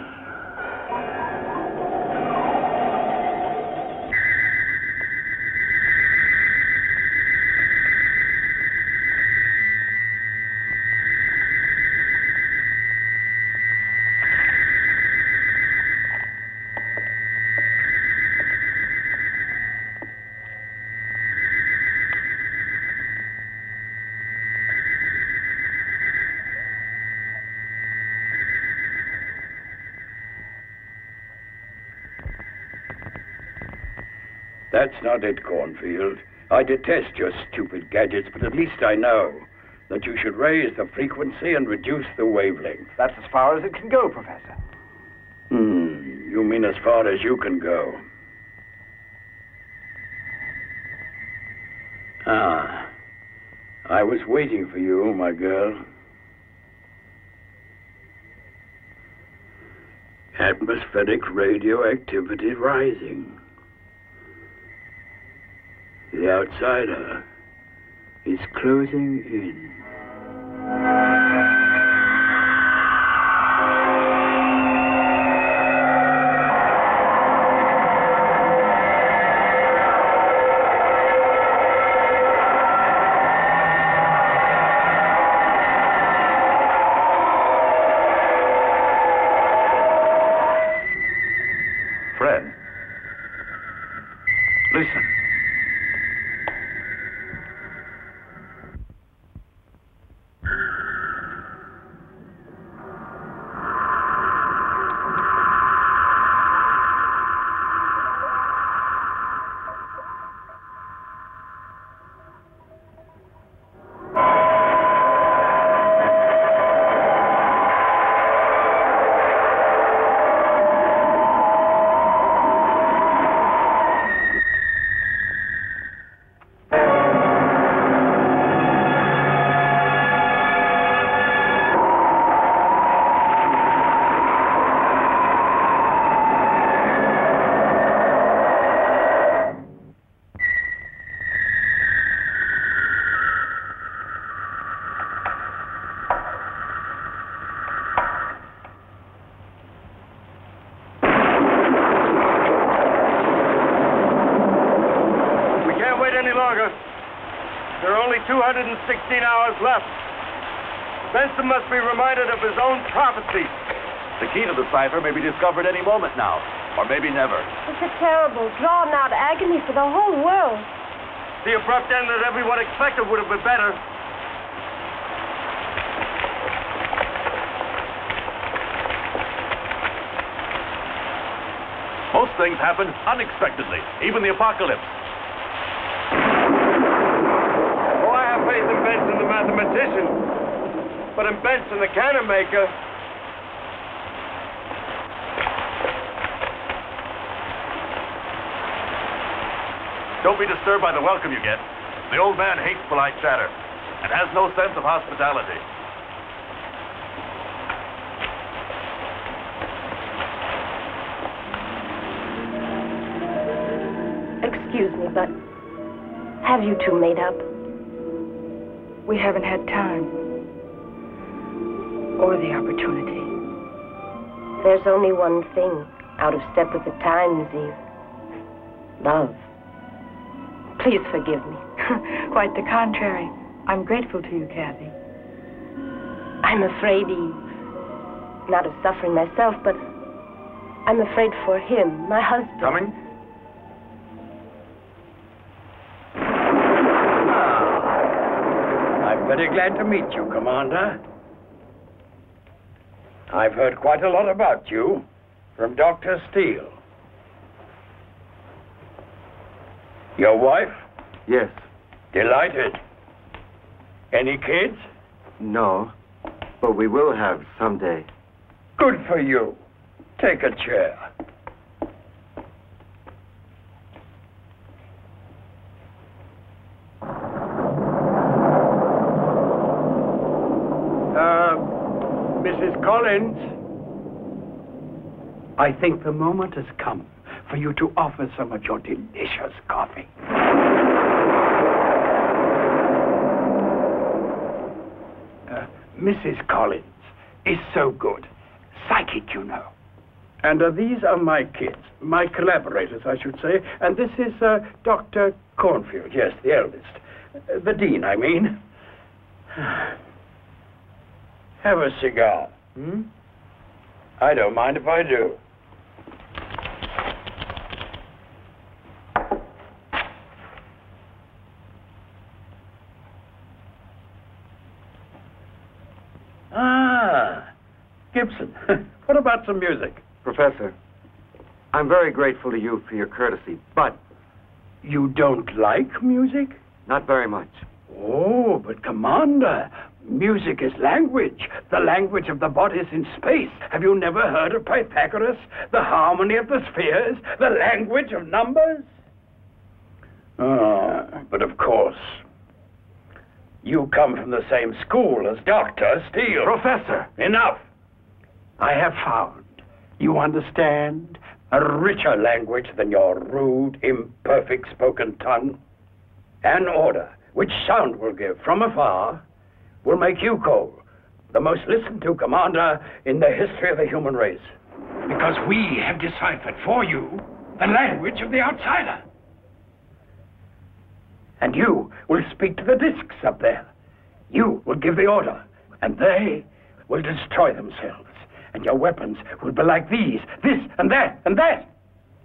That's not it, Cornfield. I detest your stupid gadgets, but at least I know that you should raise the frequency and reduce the wavelength. That's as far as it can go, Professor. You mean as far as you can go. Ah, I was waiting for you, my girl. Atmospheric radioactivity rising. The outsider is closing in. Fred, listen. There are only 216 hours left. Benson must be reminded of his own prophecy. The key to the cipher may be discovered any moment now, or maybe never. It's a terrible, drawn-out agony for the whole world. The abrupt end that everyone expected would have been better. Most things happen unexpectedly, even the apocalypse. Benson the mathematician, but in Benson the cannon maker. Don't be disturbed by the welcome you get. The old man hates polite chatter and has no sense of hospitality. Excuse me, but have you two made up? We haven't had time, or the opportunity. There's only one thing out of step with the times, Eve. Love. Please forgive me. Quite the contrary. I'm grateful to you, Kathy. I'm afraid, Eve, not of suffering myself, but I'm afraid for him, my husband. Coming? Very glad to meet you, Commander. I've heard quite a lot about you from Dr. Steele. Your wife? Yes. Delighted. Any kids? No, but we will have someday. Good for you. Take a chair. I think the moment has come for you to offer some of your delicious coffee. Mrs. Collins is so good. Psychic, you know. And these are my kids, my collaborators, I should say. And this is Dr. Cornfield, yes, the eldest. The dean, I mean. Have a cigar. Hmm? I don't mind if I do. Gibson, what about some music? Professor, I'm very grateful to you for your courtesy, but... You don't like music? Not very much. Oh, but Commander, music is language. The language of the bodies in space. Have you never heard of Pythagoras? The harmony of the spheres? The language of numbers? Oh, but of course. You come from the same school as Dr. Steele. Professor! Enough! I have found, you understand, a richer language than your rude, imperfect spoken tongue. An order which sound will give from afar will make you, Cole, the most listened to commander in the history of the human race. Because we have deciphered for you the language of the outsider. And you will speak to the discs up there. You will give the order, and they will destroy themselves. And your weapons will be like these, this, and that, and that.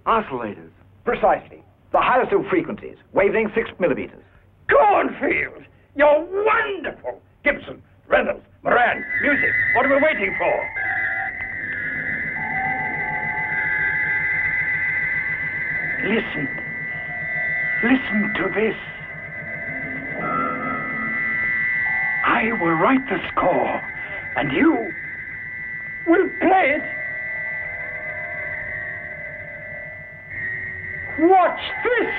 Oscillators. Precisely. The highest of frequencies, wavelength 6 millimeters. Cornfield! You're wonderful! Gibson, Reynolds, Moran, music. What are we waiting for? Listen. Listen to this. I will write the score, and you... we'll play it. Watch this.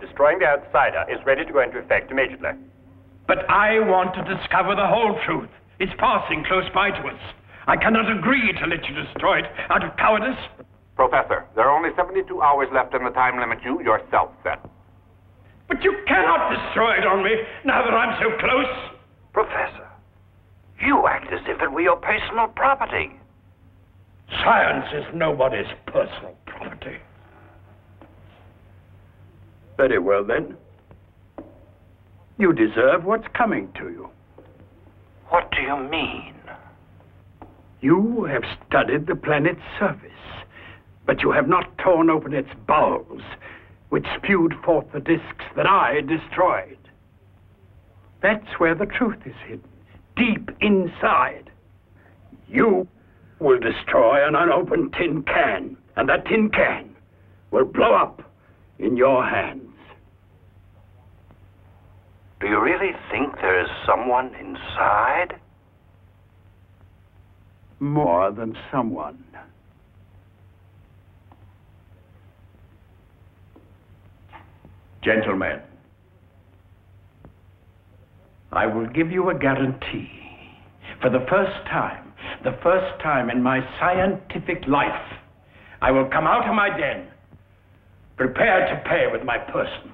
Destroying the outsider is ready to go into effect immediately. But I want to discover the whole truth. It's passing close by to us. I cannot agree to let you destroy it out of cowardice. Professor, there are only 72 hours left in the time limit you yourself set. But you cannot destroy it on me now that I'm so close. Professor, you act as if it were your personal property. Science is nobody's personal property. Very well, then. You deserve what's coming to you. What do you mean? You have studied the planet's surface, but you have not torn open its bowels, which spewed forth the discs that I destroyed. That's where the truth is hidden, deep inside. You will destroy an unopened tin can, and that tin can will blow up in your hands. Do you really think there is someone inside? More than someone. Gentlemen, I will give you a guarantee. For the first time in my scientific life, I will come out of my den, prepared to pay with my person.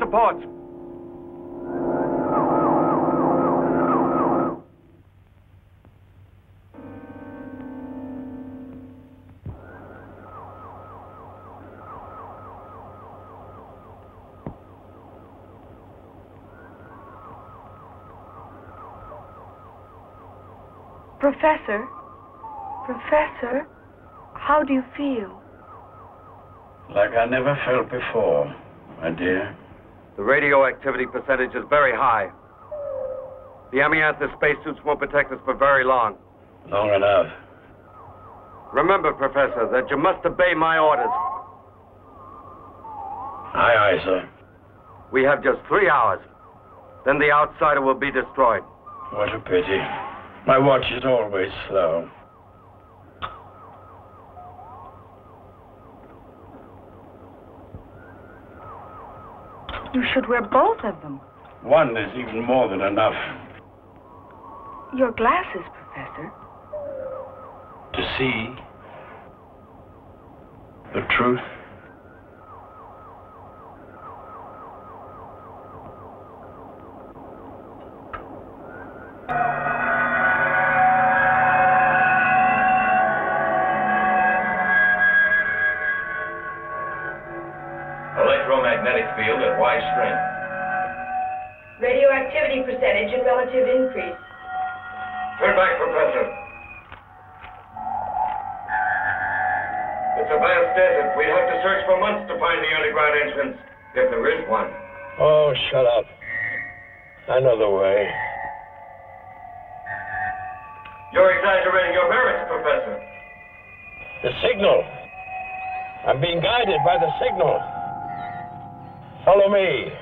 Supports. Professor, how do you feel? Like I never felt before, my dear. The radioactivity percentage is very high. The amianthus spacesuits won't protect us for very long. Long enough. Remember, Professor, that you must obey my orders. Aye, aye, sir. We have just 3 hours. Then the outsider will be destroyed. What a pity. My watch is always slow. You should wear both of them. One is even more than enough. Your glasses, Professor. To see the truth. Increase. Turn back, Professor. It's a vast desert. We'd have to search for months to find the underground entrance, if there is one. Oh, shut up. I know the way. You're exaggerating your merits, Professor. The signal. I'm being guided by the signal. Follow me.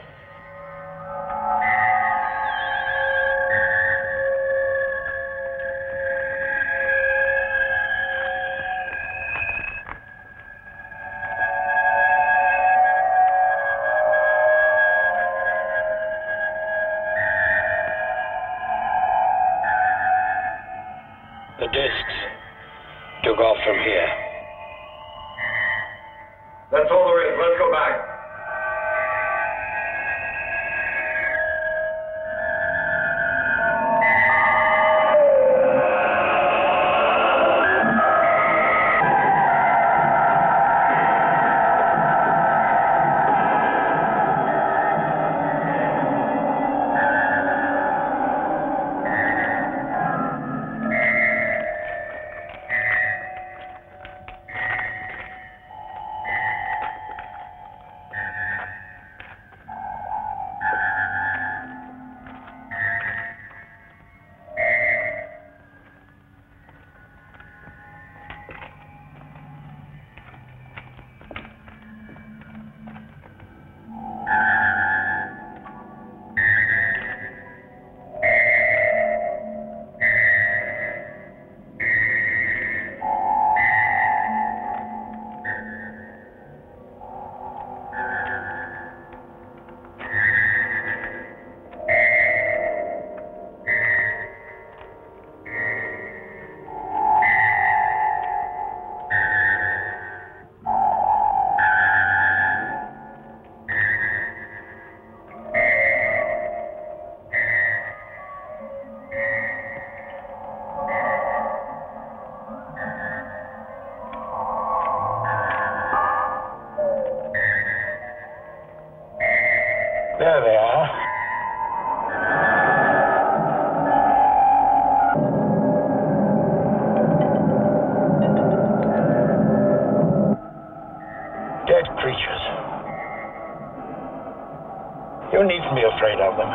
afraid of them.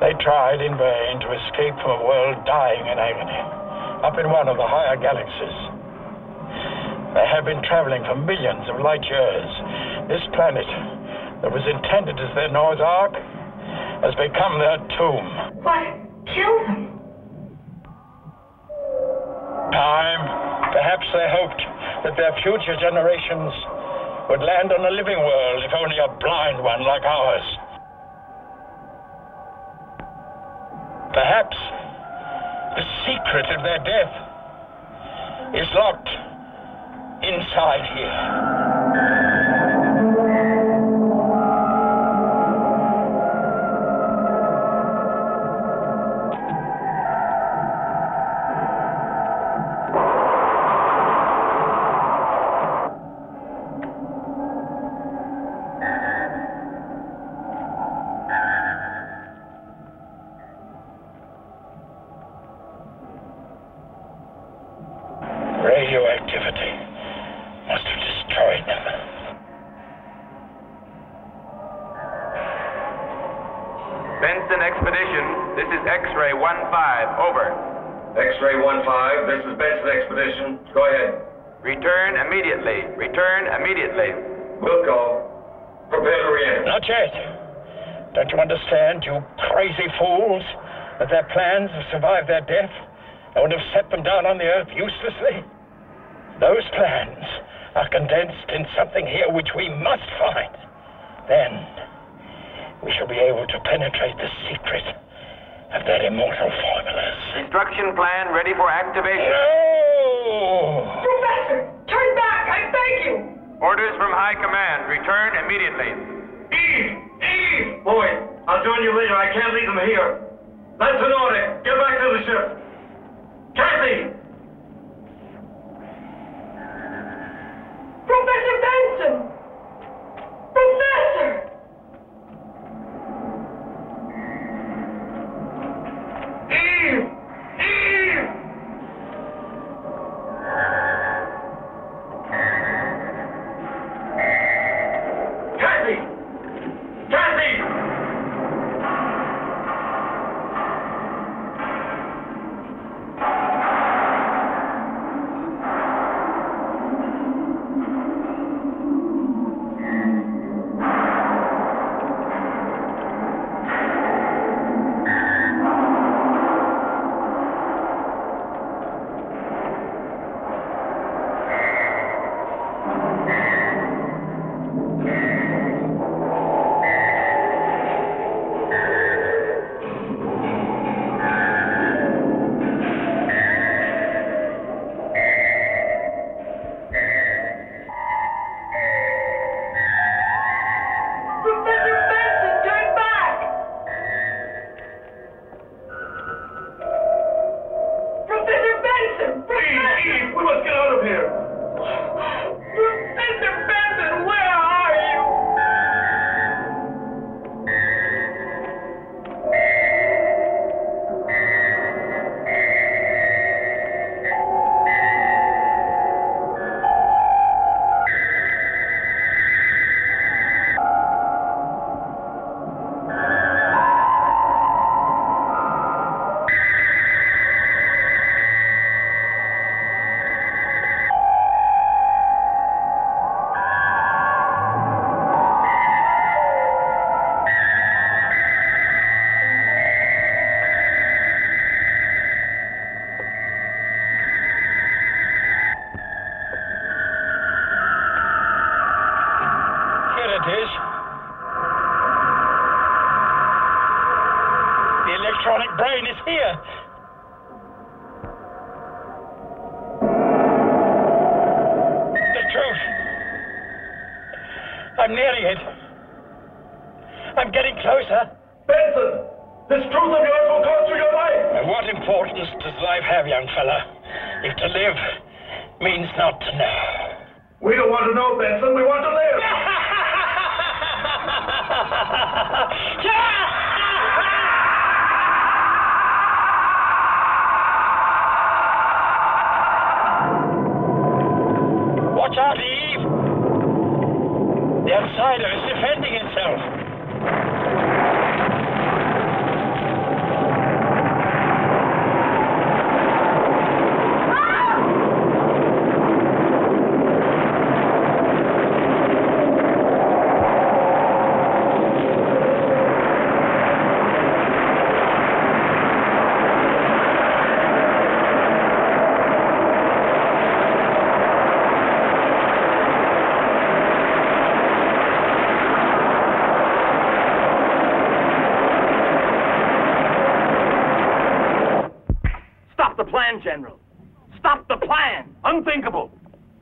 They tried in vain to escape from a world dying in agony, up in one of the higher galaxies. They had been traveling for millions of light years. This planet that was intended as their Noah's Ark has become their tomb. What? Killed them? Time, perhaps they hoped that their future generations would land on a living world, if only a blind one like ours. Perhaps the secret of their death is locked inside here. Radioactivity must have destroyed them. Benson Expedition, this is X-ray 15, over. X-ray 15, this is Benson Expedition. Go ahead. Return immediately. Return immediately. We'll go. Prepare to re-enter. Not yet. Don't you understand, you crazy fools, that their plans have survived their death? I would have set them down on the Earth uselessly. Those plans are condensed in something here which we must find. Then we shall be able to penetrate the secret of their immortal formulas. Instruction plan ready for activation. No! Professor, turn back, I beg you! Orders from High Command, return immediately. Eve! Eve! Boy, I'll join you later, I can't leave them here. That's an order, get back to the ship. Kathy! Professor Benson! Professor! Eve! Eve! Kathy! Kathy! Watch out, Eve! The outsider is defending itself. Stop the plan, General. Stop the plan. Unthinkable.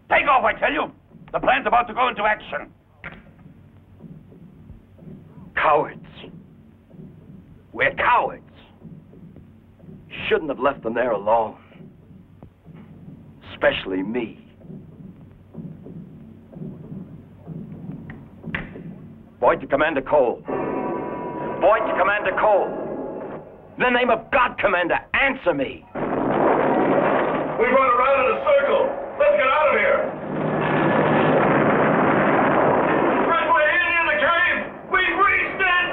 Take off, I tell you. The plan's about to go into action. Cowards. We're cowards. Shouldn't have left them there alone. Especially me. Boyd to Commander Cole. Boyd to Commander Cole. In the name of God, Commander, answer me. We've run around in a circle. Let's get out of here. Fred, we're hidden in the cave. We've reached it.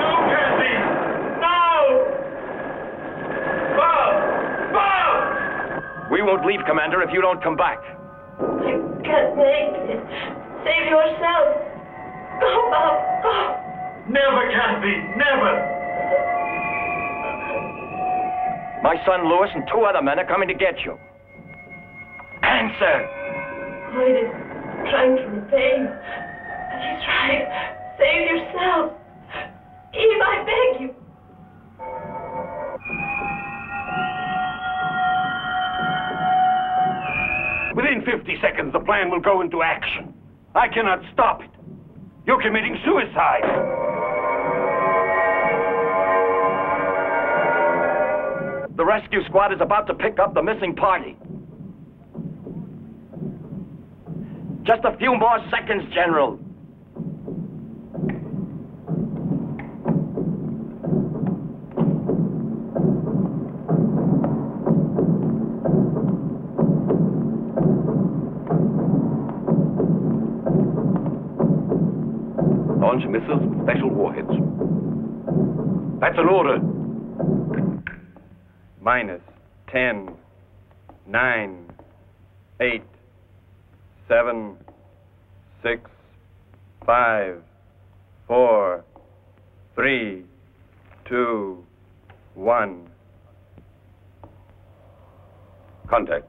No, Cassie. No. Bob. Bob. We won't leave, Commander, if you don't come back. You can't make it. Save yourself. Go, Bob. Go. Never, Cassie. Never. My son, Lewis, and two other men are coming to get you. Answer! Boyd is trying to repay you. He's right. Save yourself. Eve, I beg you. Within 50 seconds, the plan will go into action. I cannot stop it. You're committing suicide. The rescue squad is about to pick up the missing party. Just a few more seconds, General. Launch missiles with special warheads. That's an order. -10, 9, 8, 7, 6, 5, 4, 3, 2, 1. Contact.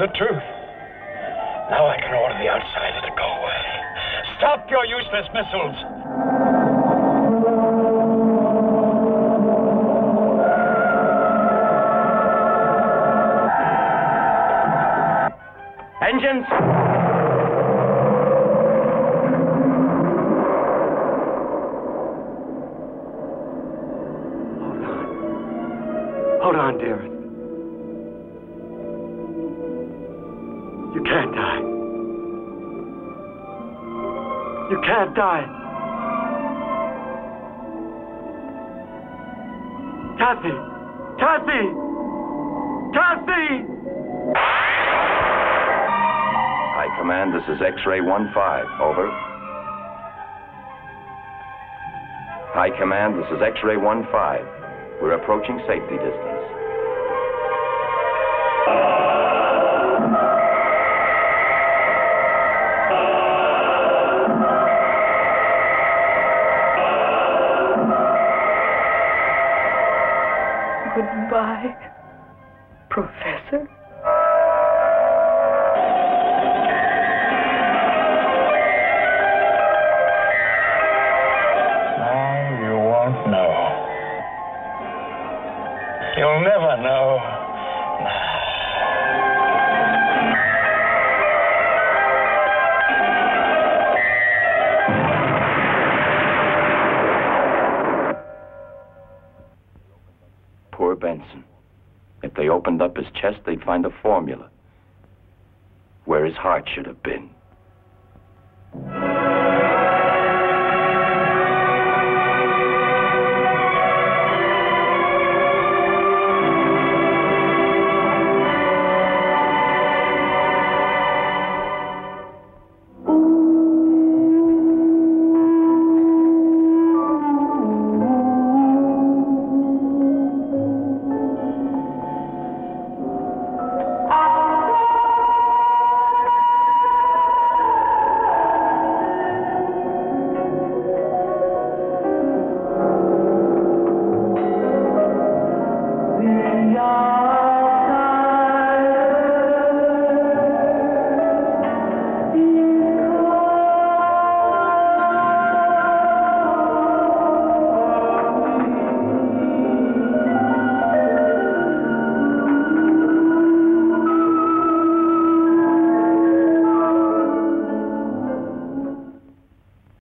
The truth. Now I can order the outsiders to go away. Stop your useless missiles. Engines. Hold on, dearest. You can't die. Kathy! Kathy! Kathy! I command, this is X-ray 15, over. I command, this is X-ray 15. We're approaching safety distance. Goodbye, Professor. Now you won't know. You'll never know. Benson. If they opened up his chest, they'd find a formula where his heart should have been.